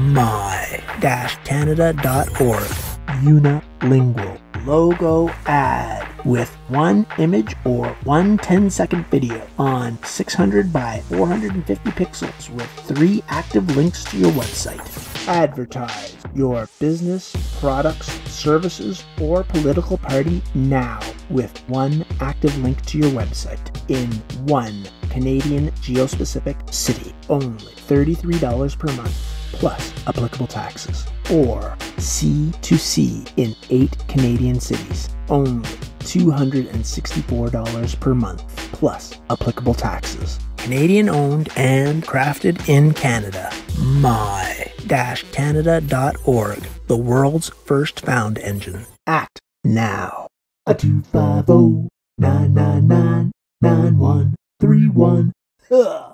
My-Canada.org Unilingual logo ad with one image or one 10-second video on 600 by 450 pixels with 3 active links to your website. Advertise your business, products, services, or political party now with one active link to your website in one Canadian geospecific city. Only $33 per month plus applicable taxes. Or C2C in 8 Canadian cities. Only $264 per month plus applicable taxes. Canadian owned and crafted in Canada. My-Canada.org, the world's first found engine. Act now. A 250-999-9131.